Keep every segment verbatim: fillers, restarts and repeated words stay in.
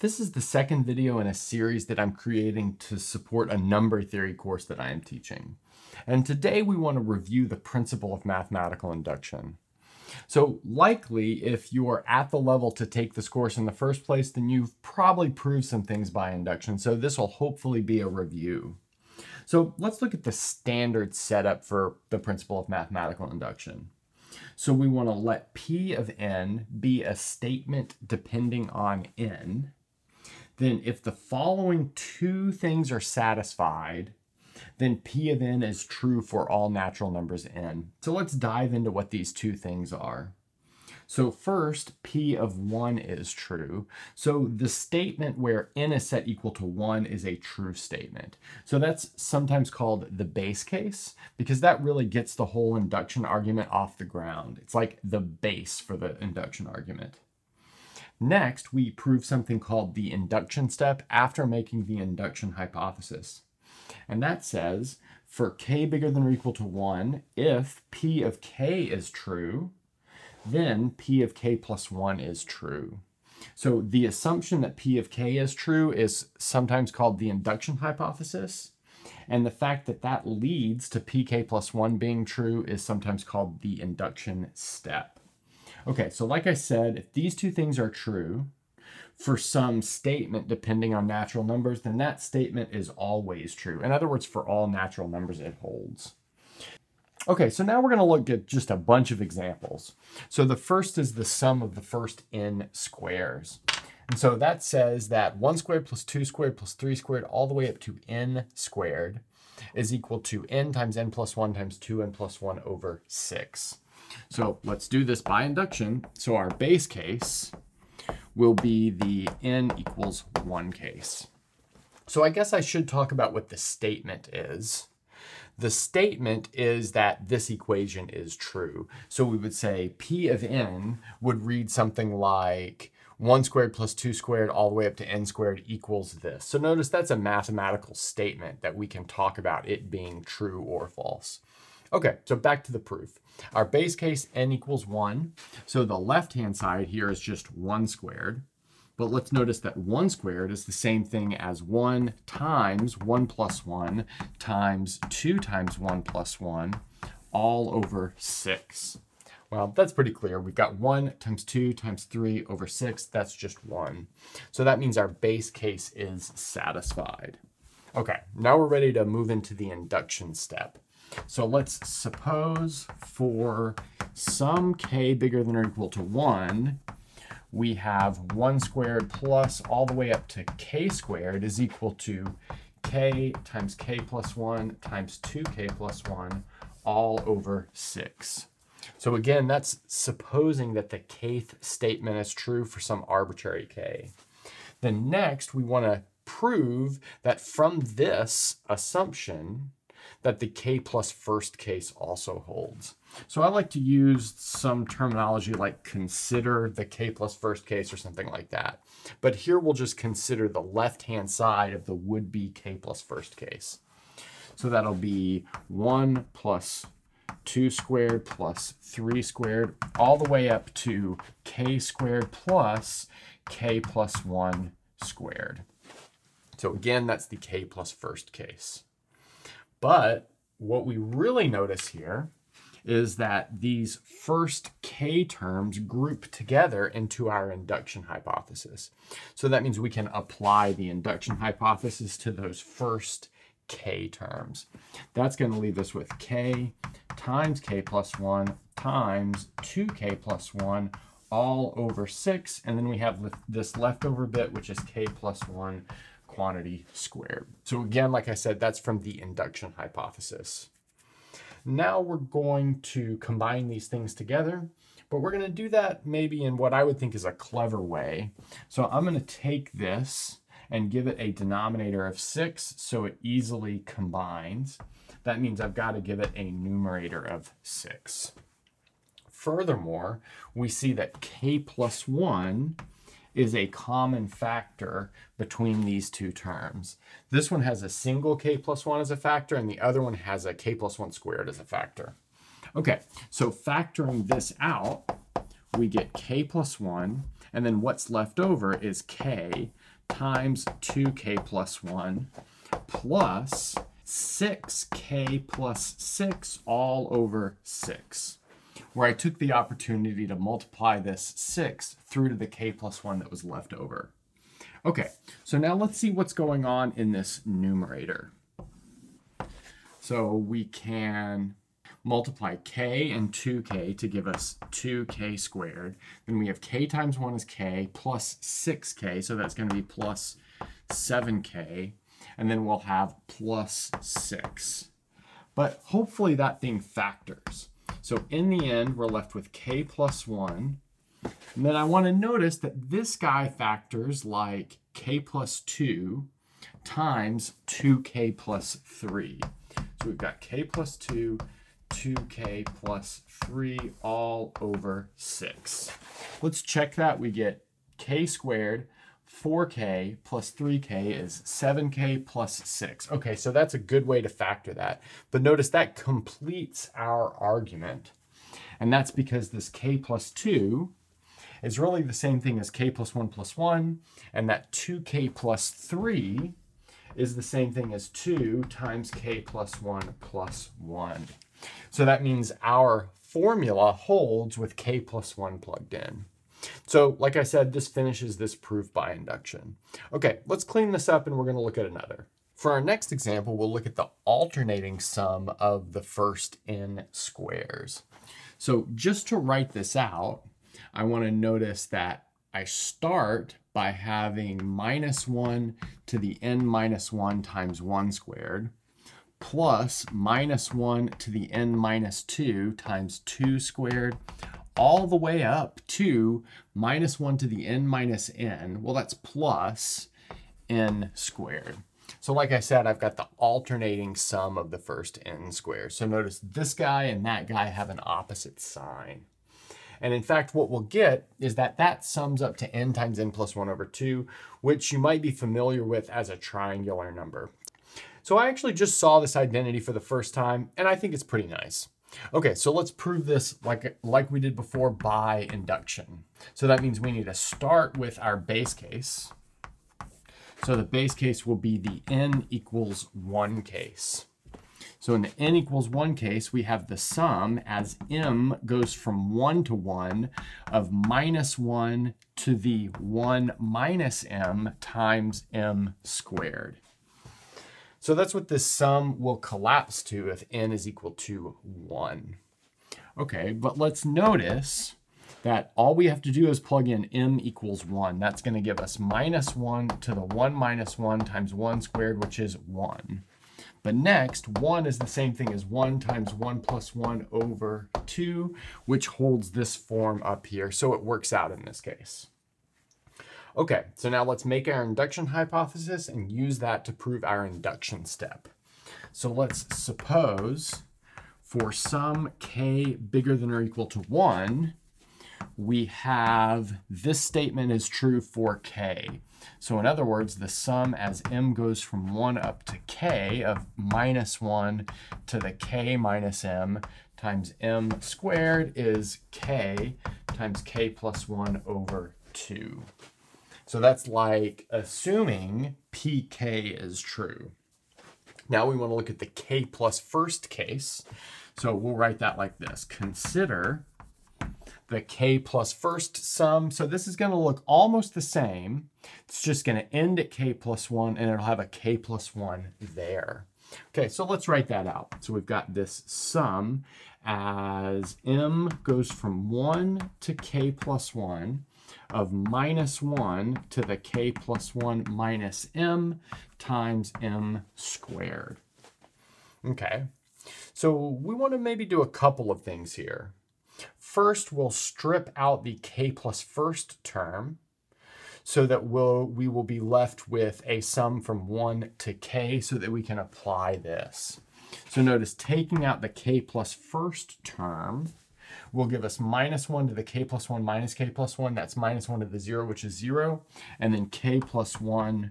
This is the second video in a series that I'm creating to support a number theory course that I am teaching. And today we want to review the principle of mathematical induction. So likely, if you are at the level to take this course in the first place, then you've probably proved some things by induction. So this will hopefully be a review. So let's look at the standard setup for the principle of mathematical induction. So we want to let P of n be a statement depending on n. Then if the following two things are satisfied, then P of n is true for all natural numbers n. So let's dive into what these two things are. So first, P of one is true. So the statement where n is set equal to one is a true statement. So that's sometimes called the base case, because that really gets the whole induction argument off the ground. It's like the base for the induction argument. Next, we prove something called the induction step after making the induction hypothesis. And that says, for k bigger than or equal to one, if P of k is true, then P of k plus one is true. So the assumption that P of k is true is sometimes called the induction hypothesis. And the fact that that leads to P K plus one being true is sometimes called the induction step. Okay, so like I said, if these two things are true for some statement depending on natural numbers, then that statement is always true. In other words, for all natural numbers, it holds. Okay, so now we're going to look at just a bunch of examples. So the first is the sum of the first n squares. And so that says that one squared plus two squared plus three squared all the way up to n squared is equal to n times n plus one times two n plus one over six. So let's do this by induction. So our base case will be the n equals one case. So I guess I should talk about what the statement is. The statement is that this equation is true. So we would say P of n would read something like one squared plus two squared all the way up to n squared equals this. So notice that's a mathematical statement that we can talk about it being true or false. Okay, so back to the proof. Our base case, n equals one. So the left-hand side here is just one squared. But let's notice that one squared is the same thing as one times one plus one times two times one plus one all over six. Well, that's pretty clear. We've got one times two times three over six. That's just one. So that means our base case is satisfied. Okay, now we're ready to move into the induction step. So let's suppose for some k bigger than or equal to one, we have one squared plus all the way up to k squared is equal to k times k plus one times two k plus one all over six. So again, that's supposing that the kth statement is true for some arbitrary k. Then next, we want to prove that from this assumption, that the k plus first case also holds. So I like to use some terminology like consider the k plus first case or something like that. But here we'll just consider the left-hand side of the would-be k plus first case. So that'll be one plus two squared plus three squared all the way up to k squared plus k plus one squared. So again, that's the k plus first case. But what we really notice here is that these first k terms group together into our induction hypothesis. So that means we can apply the induction hypothesis to those first k terms. That's going to leave us with k times k plus one times two k plus one all over six. And then we have this leftover bit, which is k plus one quantity squared. So again, like I said, that's from the induction hypothesis. Now we're going to combine these things together, but we're going to do that maybe in what I would think is a clever way. So I'm going to take this and give it a denominator of six so it easily combines. That means I've got to give it a numerator of six. Furthermore, we see that k plus one is a common factor between these two terms. This one has a single k plus one as a factor, and the other one has a k plus one squared as a factor. Okay, so factoring this out, we get k plus one, and then what's left over is k times two k plus one plus six k plus six all over six, where I took the opportunity to multiply this six through to the k plus one that was left over. Okay, so now let's see what's going on in this numerator. So we can multiply k and two k to give us two k squared. Then we have k times one is k plus six k, so that's going to be plus seven k. And then we'll have plus six. But hopefully that thing factors. So in the end, we're left with k plus one. And then I want to notice that this guy factors like k plus two times two k plus three. So we've got k plus two, two k plus three, all over six. Let's check that. We get k squared, four k plus three k is seven k plus six. Okay, so that's a good way to factor that. But notice that completes our argument. And that's because this k plus two is really the same thing as k plus one plus one, and that two k plus three is the same thing as two times k plus one plus one. So that means our formula holds with k plus one plugged in. So like I said, this finishes this proof by induction. Okay, let's clean this up and we're going to look at another. For our next example, we'll look at the alternating sum of the first n squares. So just to write this out, I want to notice that I start by having minus one to the n minus one times one squared plus minus one to the n minus two times two squared all the way up to minus one to the n minus n. Well, that's plus n squared. So like I said, I've got the alternating sum of the first n squares. So notice this guy and that guy have an opposite sign. And in fact, what we'll get is that that sums up to n times n plus one over two, which you might be familiar with as a triangular number. So I actually just saw this identity for the first time, and I think it's pretty nice. Okay, so let's prove this like, like we did before by induction. So that means we need to start with our base case. So the base case will be the n equals one case. So in the n equals one case, we have the sum as m goes from one to one of minus one to the one minus m times m squared. So that's what this sum will collapse to if n is equal to one. Okay, but let's notice that all we have to do is plug in m equals one. That's going to give us minus one to the one minus one times one squared, which is one. But next, one is the same thing as one times one plus one over two, which holds this form up here. So it works out in this case. Okay, so now let's make our induction hypothesis and use that to prove our induction step. So let's suppose for some k bigger than or equal to one, we have this statement is true for k. So in other words, the sum as m goes from one up to k of minus one to the k minus m times m squared is k times k plus one over two. So that's like assuming pk is true. Now we want to look at the k plus first case. So we'll write that like this. Consider the k plus first sum. So this is going to look almost the same. It's just going to end at k plus one and it'll have a k plus one there. Okay, so let's write that out. So we've got this sum as m goes from one to k plus one of minus one to the k plus one minus m times m squared. Okay, so we want to maybe do a couple of things here. First, we'll strip out the k plus first term so that we'll, we will be left with a sum from one to k so that we can apply this. So notice taking out the k plus first term will give us minus one to the k plus one minus k plus one. That's minus one to the zero, which is zero. And then k plus one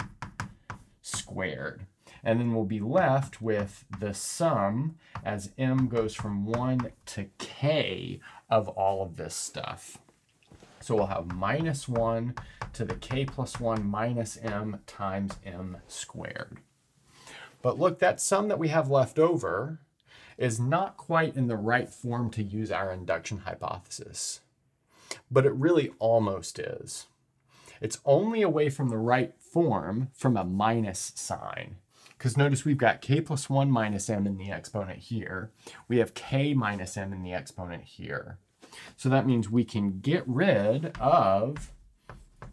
squared. And then we'll be left with the sum as m goes from one to k of all of this stuff. So we'll have minus one to the k plus one minus m times m squared. But look, that sum that we have left over is not quite in the right form to use our induction hypothesis, but it really almost is. It's only away from the right form from a minus sign, because notice we've got k plus one minus m in the exponent here. We have k minus m in the exponent here. So that means we can get rid of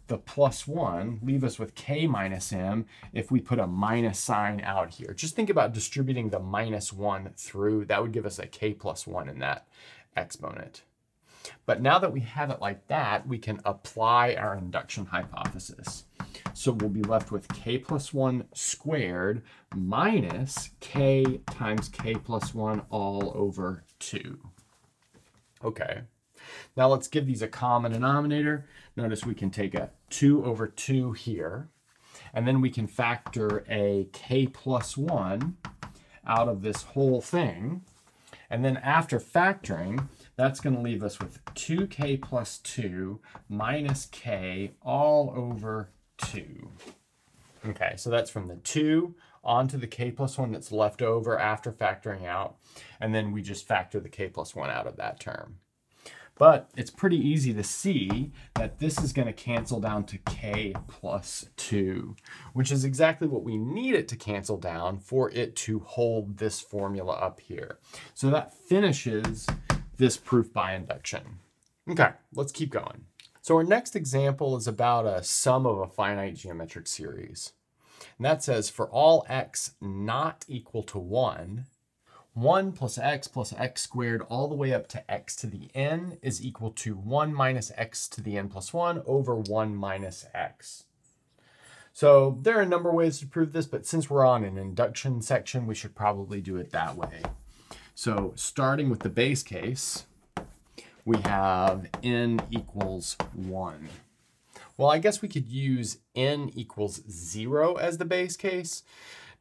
the plus one, leave us with k minus m if we put a minus sign out here. Just think about distributing the minus one through. That would give us a k plus one in that exponent. But now that we have it like that, we can apply our induction hypothesis. So we'll be left with k plus one squared minus k times k plus one all over two. Okay, now let's give these a common denominator. Notice we can take a two over two here, and then we can factor a k plus one out of this whole thing. And then after factoring, that's going to leave us with two k plus two minus k all over two. Okay, so that's from the two onto the k plus one that's left over after factoring out, and then we just factor the k plus one out of that term. But it's pretty easy to see that this is going to cancel down to k plus two, which is exactly what we need it to cancel down for it to hold this formula up here. So that finishes this proof by induction. Okay, let's keep going. So our next example is about a sum of a finite geometric series. And that says for all x not equal to one, one plus x plus x squared all the way up to x to the n is equal to one minus x to the n plus one over one minus x. So there are a number of ways to prove this, but since we're on an induction section, we should probably do it that way. So starting with the base case, we have n equals one. Well, I guess we could use n equals zero as the base case.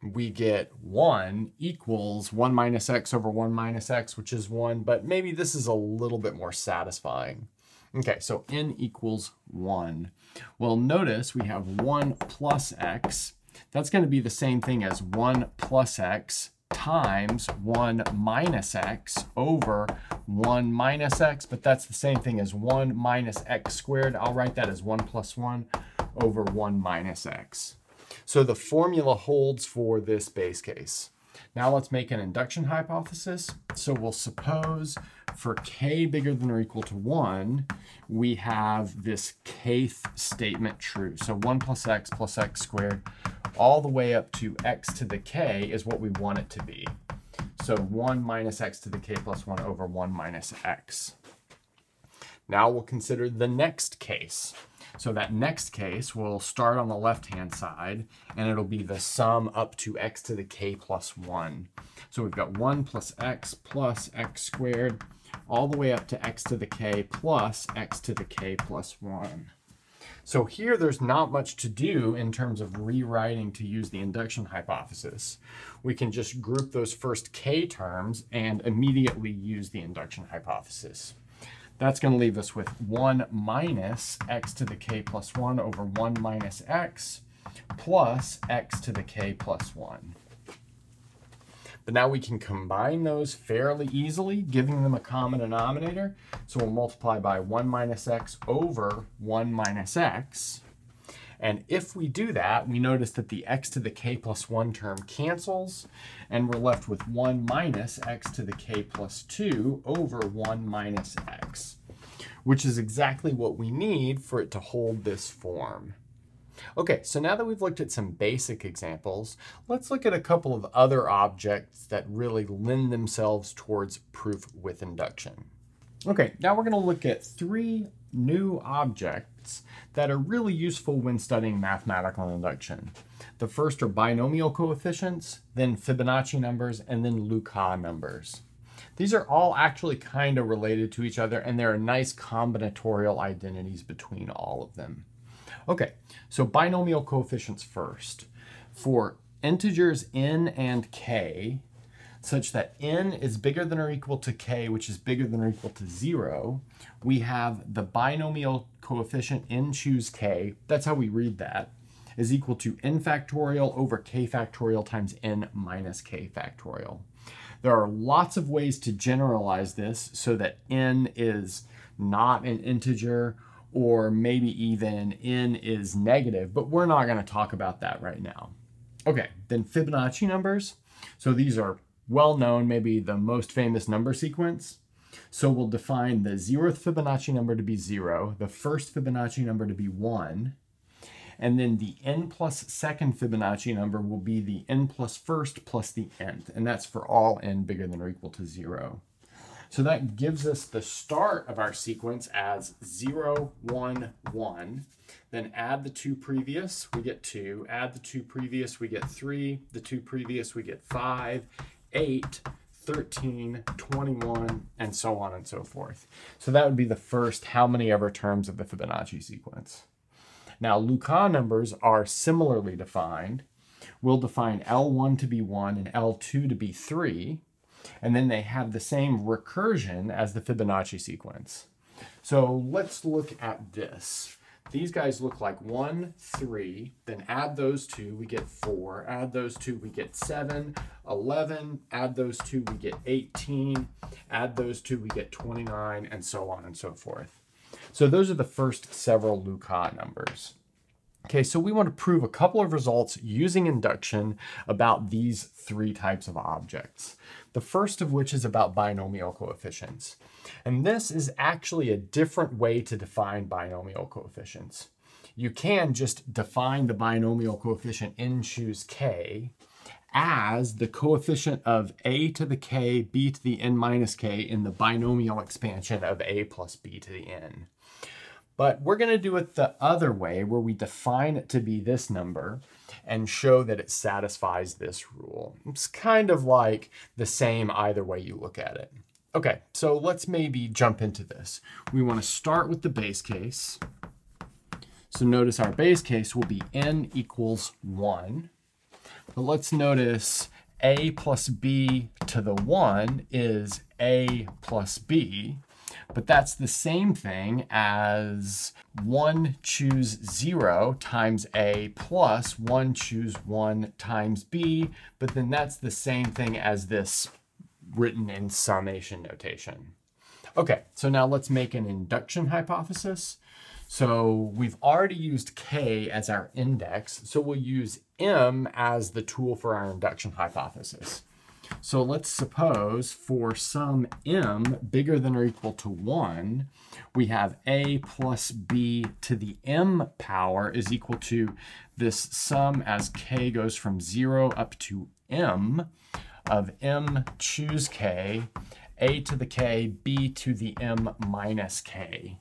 We get one equals one minus x over one minus x, which is one, but maybe this is a little bit more satisfying. Okay, so n equals one. Well, notice we have one plus x. That's going to be the same thing as one plus x times one minus x over one minus x, but that's the same thing as one minus x squared. I'll write that as one plus one over one minus x. So the formula holds for this base case. Now let's make an induction hypothesis. So we'll suppose for k bigger than or equal to one, we have this kth statement true. So one plus x plus x squared all the way up to x to the k is what we want it to be. So one minus x to the k plus one over one minus x. Now we'll consider the next case. So that next case will start on the left-hand side, and it'll be the sum up to x to the k plus one. So we've got one plus x plus x squared all the way up to x to the k plus x to the k plus one. So here there's not much to do in terms of rewriting to use the induction hypothesis. We can just group those first k terms and immediately use the induction hypothesis. That's going to leave us with one minus x to the k plus one over one minus x plus x to the k plus one. But now we can combine those fairly easily, giving them a common denominator. So we'll multiply by one minus x over one minus x. And if we do that, we notice that the x to the k plus one term cancels, and we're left with one minus x to the k plus two over one minus x, which is exactly what we need for it to hold this form. Okay, so now that we've looked at some basic examples, let's look at a couple of other objects that really lend themselves towards proof with induction. Okay, now we're going to look at three new objects that are really useful when studying mathematical induction. The first are binomial coefficients, then Fibonacci numbers, and then Lucas numbers. These are all actually kind of related to each other, and there are nice combinatorial identities between all of them. Okay, so binomial coefficients first. For integers n and k, such that n is bigger than or equal to k, which is bigger than or equal to zero, we have the binomial coefficient n choose k, that's how we read that, is equal to n factorial over k factorial times n minus k factorial. There are lots of ways to generalize this so that n is not an integer, or maybe even n is negative, but we're not going to talk about that right now. Okay, then Fibonacci numbers. So these are well known, maybe the most famous number sequence. So we'll define the zeroth Fibonacci number to be zero, the first Fibonacci number to be one, and then the n plus second Fibonacci number will be the n plus first plus the nth, and that's for all n bigger than or equal to zero. So that gives us the start of our sequence as zero, one, one. Then add the two previous, we get two. Add the two previous, we get three. The two previous, we get five, eight, thirteen, twenty-one, and so on and so forth. So that would be the first how many ever terms of the Fibonacci sequence. Now, Lucas numbers are similarly defined. We'll define L one to be one and L two to be three. And then they have the same recursion as the Fibonacci sequence. So let's look at this. These guys look like one, three, then add those two, we get four, add those two, we get seven, eleven, add those two, we get eighteen, add those two, we get twenty-nine, and so on and so forth. So those are the first several Lucas numbers. Okay, so we want to prove a couple of results using induction about these three types of objects. The first of which is about binomial coefficients. And this is actually a different way to define binomial coefficients. You can just define the binomial coefficient n choose k as the coefficient of a to the k, b to the n minus k in the binomial expansion of a plus b to the n. But we're going to do it the other way, where we define it to be this number and show that it satisfies this rule. It's kind of like the same either way you look at it. Okay, so let's maybe jump into this. We want to start with the base case. So notice our base case will be n equals one. But let's notice a plus b to the one is a plus b. But that's the same thing as one choose zero times a plus one choose one times b, but then that's the same thing as this written in summation notation. Okay, so now let's make an induction hypothesis. So we've already used k as our index, so we'll use m as the tool for our induction hypothesis. So let's suppose for some m bigger than or equal to one, we have a plus b to the m power is equal to this sum as k goes from zero up to m of m choose k, a to the k, b to the m minus k.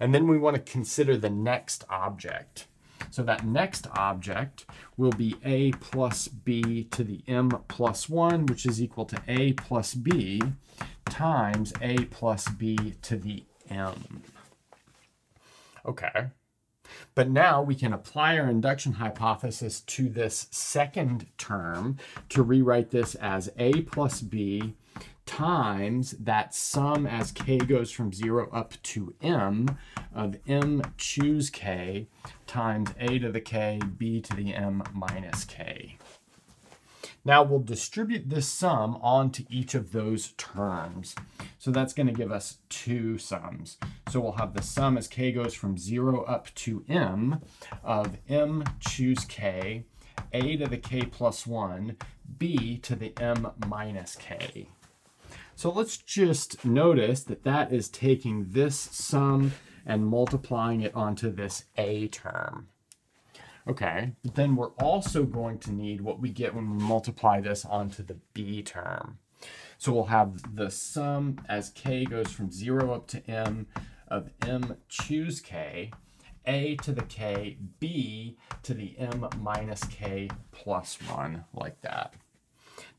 And then we want to consider the next object. So that next object will be a plus b to the m plus one, which is equal to a plus b times a plus b to the m. Okay, but now we can apply our induction hypothesis to this second term to rewrite this as a plus b times that sum as k goes from zero up to m of m choose k times a to the k, b to the m minus k. Now we'll distribute this sum onto each of those terms. So that's going to give us two sums. So we'll have the sum as k goes from zero up to m of m choose k, a to the k plus one, b to the m minus k. So let's just notice that that is taking this sum and multiplying it onto this a term. Okay, but then we're also going to need what we get when we multiply this onto the b term. So we'll have the sum as k goes from zero up to m of m choose k, a to the k, b to the m minus k plus one, like that.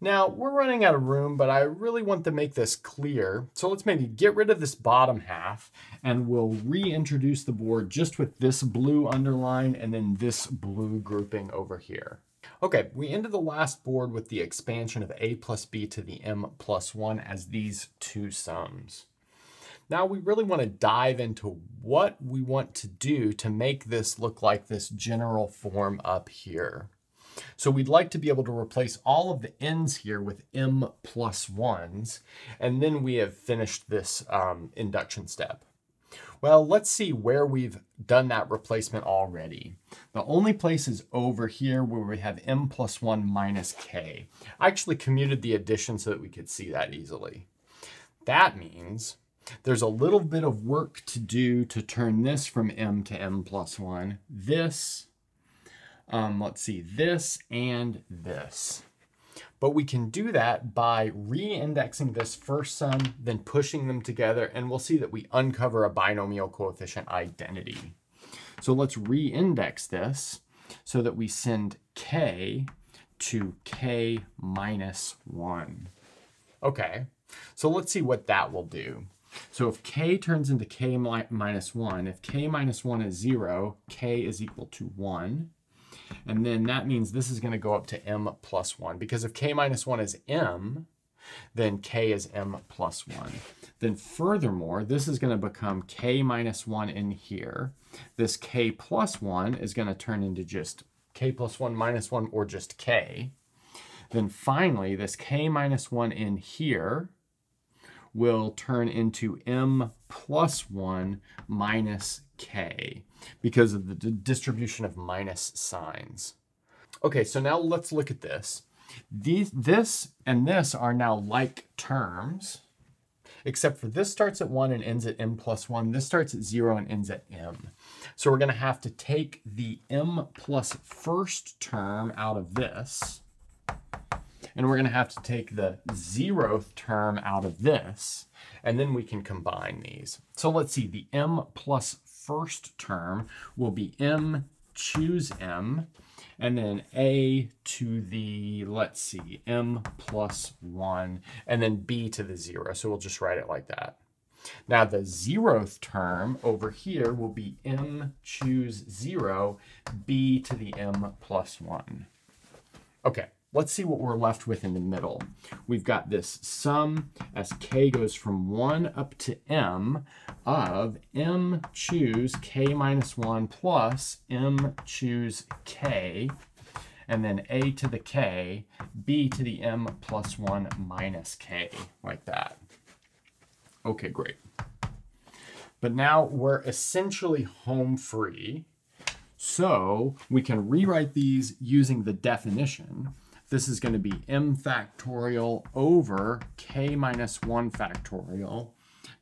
Now, we're running out of room, but I really want to make this clear. So let's maybe get rid of this bottom half, and we'll reintroduce the board just with this blue underline and then this blue grouping over here. Okay, we ended the last board with the expansion of a plus b to the m plus one as these two sums. Now we really want to dive into what we want to do to make this look like this general form up here. So we'd like to be able to replace all of the n's here with m plus ones, and then we have finished this um, induction step. Well, let's see where we've done that replacement already. The only place is over here where we have m plus one minus k. I actually commuted the addition so that we could see that easily. That means there's a little bit of work to do to turn this from m to m plus one. This, um, let's see, this and this. But we can do that by re-indexing this first sum, then pushing them together, and we'll see that we uncover a binomial coefficient identity. So let's re-index this so that we send k to k minus one. Okay, so let's see what that will do. So if k turns into k minus one, if k minus one is zero, k is equal to one. And then that means this is going to go up to m plus one, because if k minus one is m, then k is m plus one. Then furthermore, this is going to become k minus one in here. This k plus one is going to turn into just k plus one minus one, or just k. Then finally, this k minus one in here will turn into m plus one minus k, because of the distribution of minus signs. Okay, so now let's look at this. These, this and this are now like terms, except for this starts at one and ends at m plus one. This starts at zero and ends at m. So we're gonna have to take the m plus first term out of this, and we're going to have to take the zeroth term out of this, and then we can combine these. So let's see, the m plus first term will be m choose m, and then a to the, let's see, m plus one, and then b to the zero. So we'll just write it like that. Now the zeroth term over here will be m choose zero, b to the m plus one. Okay. Let's see what we're left with in the middle. We've got this sum as k goes from one up to m of m choose k minus one plus m choose k, and then a to the k, b to the m plus one minus k, like that. Okay, great. But now we're essentially home free, so we can rewrite these using the definition. This is going to be m factorial over k minus one factorial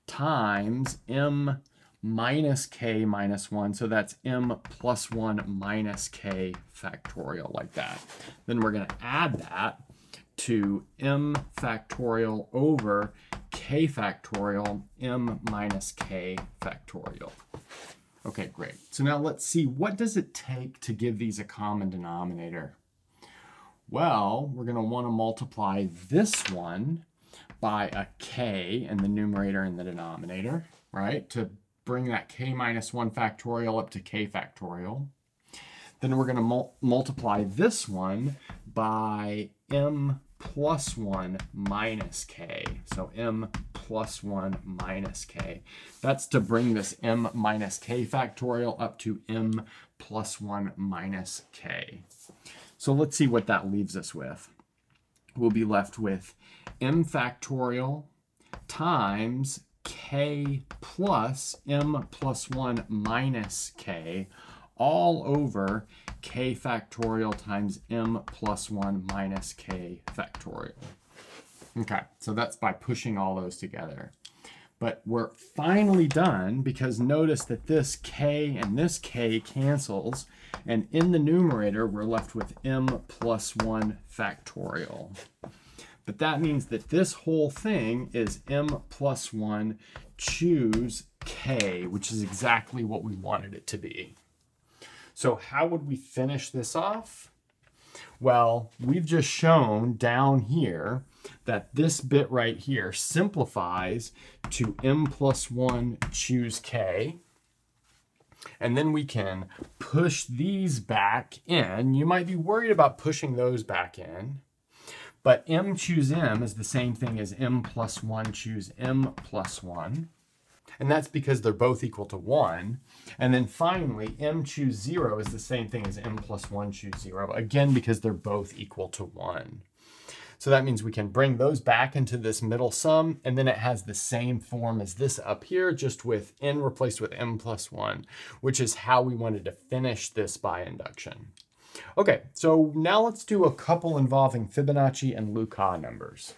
times m minus k minus one. So that's m plus one minus k factorial, like that. Then we're going to add that to m factorial over k factorial, m minus k factorial. Okay, great. So now let's see, what does it take to give these a common denominator? Well, we're going to want to multiply this one by a k in the numerator and the denominator, right, to bring that k minus one factorial up to k factorial. Then we're going to mul multiply this one by m plus one minus k. So m plus one minus k. That's to bring this m minus k factorial up to m plus one minus k. So let's see what that leaves us with. We'll be left with m factorial times k plus m plus one minus k all over k factorial times m plus one minus k factorial. Okay, so that's by pushing all those together. But we're finally done, because notice that this k and this k cancels, and in the numerator we're left with m plus one factorial. But that means that this whole thing is m plus one choose k, which is exactly what we wanted it to be. So how would we finish this off? Well, we've just shown down here that this bit right here simplifies to m plus one choose k. and then we can push these back in. You might be worried about pushing those back in, but m choose m is the same thing as m plus one choose m plus one. And that's because they're both equal to one. And then finally, m choose zero is the same thing as m plus one choose zero, again, because they're both equal to one. So that means we can bring those back into this middle sum, and then it has the same form as this up here, just with n replaced with m plus one, which is how we wanted to finish this by induction. Okay, so now let's do a couple involving Fibonacci and Lucas numbers.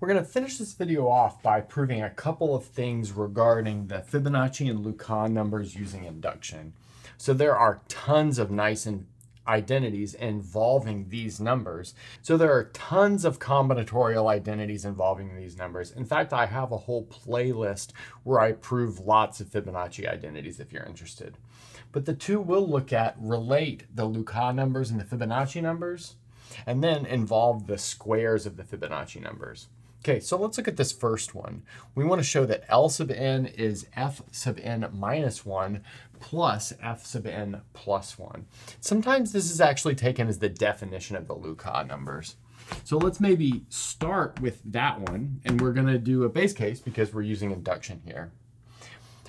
We're going to finish this video off by proving a couple of things regarding the Fibonacci and Lucas numbers using induction. So there are tons of nice and identities involving these numbers. So there are tons of combinatorial identities involving these numbers. In fact, I have a whole playlist where I prove lots of Fibonacci identities if you're interested. But the two we'll look at relate the Lucas numbers and the Fibonacci numbers, and then involve the squares of the Fibonacci numbers. Okay, so let's look at this first one. We want to show that L sub n is f sub n minus one plus f sub n plus one. Sometimes this is actually taken as the definition of the Lucas numbers. So let's maybe start with that one, and we're going to do a base case because we're using induction here.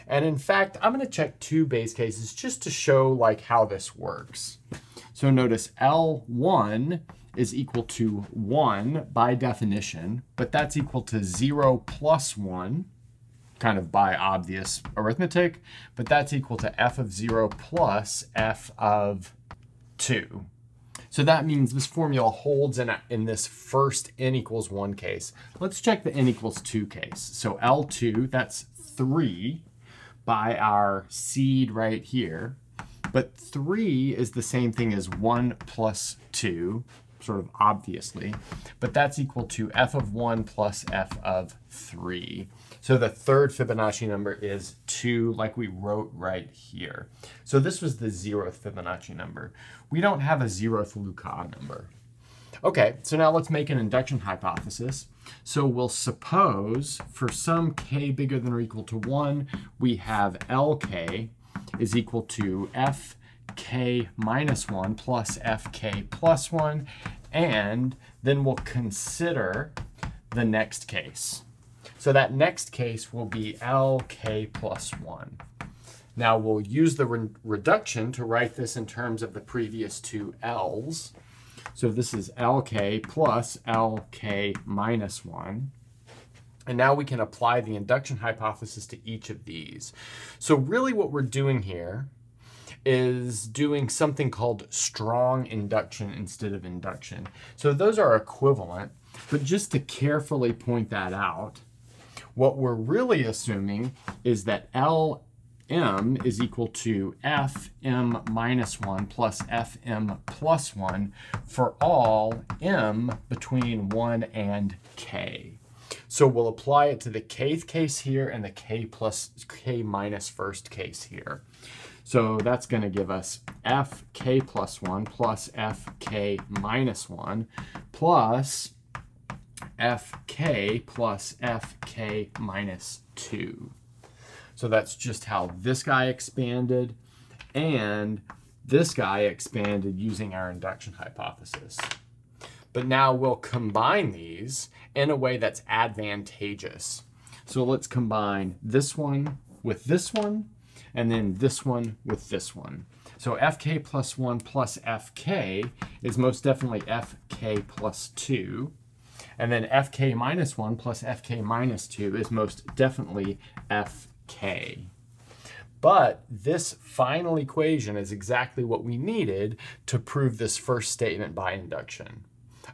And in fact, I'm going to check two base cases just to show like how this works. So notice L one is equal to one by definition, but that's equal to zero plus one, kind of by obvious arithmetic, but that's equal to f of zero plus f of two. So that means this formula holds in, in this first n equals one case. Let's check the n equals two case. So L two, that's three by our seed right here, but three is the same thing as one plus two, sort of obviously, but that's equal to f of one plus f of three. So the third Fibonacci number is two, like we wrote right here. So this was the zeroth Fibonacci number. We don't have a zeroth Lucas number. Okay, so now let's make an induction hypothesis. So we'll suppose for some k bigger than or equal to one, we have L K is equal to f k minus one plus fk plus one, and then we'll consider the next case. So that next case will be Lk plus one. Now we'll use the re reduction to write this in terms of the previous two L's. So this is Lk plus Lk minus one. And now we can apply the induction hypothesis to each of these. So really what we're doing here is doing something called strong induction instead of induction. So those are equivalent, but just to carefully point that out, what we're really assuming is that L M is equal to F M minus one plus F M plus one for all M between one and K. So we'll apply it to the kth case here and the K plus K minus first case here. So that's going to give us fk plus one plus fk minus one plus fk plus fk minus two. So that's just how this guy expanded and this guy expanded using our induction hypothesis. But now we'll combine these in a way that's advantageous. So let's combine this one with this one, and then this one with this one. So fk plus one plus fk is most definitely fk plus two. And then fk minus one plus fk minus two is most definitely fk. But this final equation is exactly what we needed to prove this first statement by induction.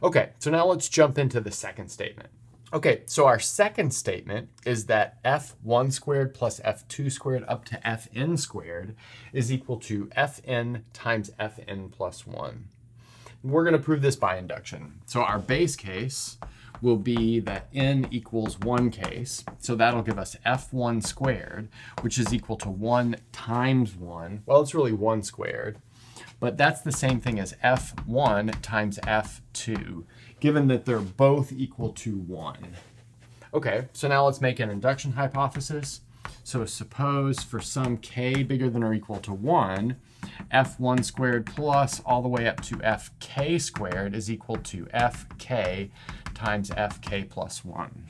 Okay, so now let's jump into the second statement. Okay, so our second statement is that f one squared plus f two squared up to fn squared is equal to fn times fn plus one. We're going to prove this by induction. So our base case will be that n equals one case. So that'll give us f one squared, which is equal to one times one. Well, it's really one squared, but that's the same thing as f one times f two, given that they're both equal to one. Okay, so now let's make an induction hypothesis. So suppose for some k bigger than or equal to one, f one squared plus all the way up to fk squared is equal to fk times fk plus one.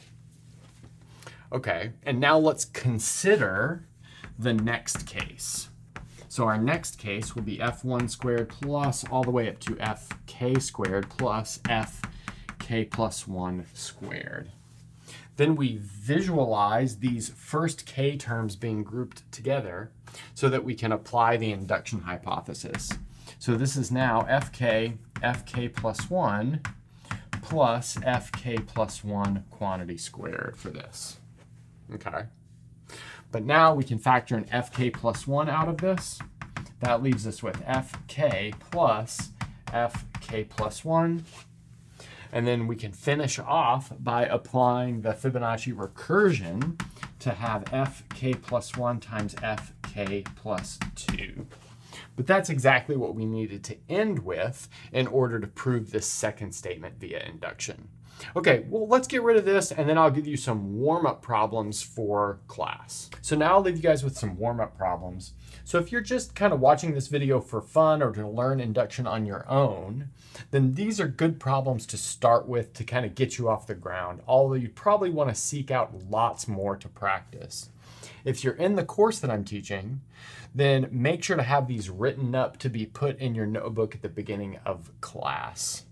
Okay, and now let's consider the next case. So our next case will be f one squared plus all the way up to fk squared plus fk plus one squared. Then we visualize these first k terms being grouped together so that we can apply the induction hypothesis. So this is now fk, fk plus one, plus fk plus one quantity squared for this. Okay. But now we can factor an fk plus one out of this. That leaves us with fk plus fk plus one. And then we can finish off by applying the Fibonacci recursion to have fk plus one times fk plus two. But that's exactly what we needed to end with in order to prove this second statement via induction. Okay, well, let's get rid of this, and then I'll give you some warm-up problems for class. So now I'll leave you guys with some warm-up problems. So if you're just kind of watching this video for fun or to learn induction on your own, then these are good problems to start with to kind of get you off the ground, although you probably want to seek out lots more to practice. If you're in the course that I'm teaching, then make sure to have these written up to be put in your notebook at the beginning of class.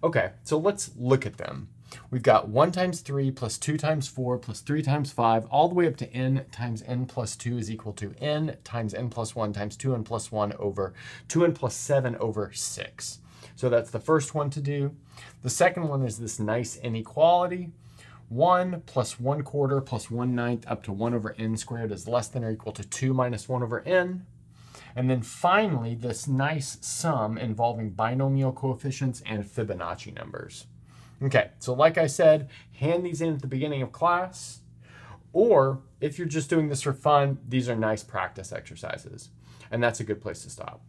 Okay, so let's look at them. We've got one times three plus two times four plus three times five all the way up to n times n plus two is equal to n times n plus one times two n plus one over two n plus seven over six. So that's the first one to do. The second one is this nice inequality. one plus one quarter plus one ninth up to one over n squared is less than or equal to two minus one over n. And then finally, this nice sum involving binomial coefficients and Fibonacci numbers. Okay, so like I said, hand these in at the beginning of class, or if you're just doing this for fun, these are nice practice exercises, and that's a good place to stop.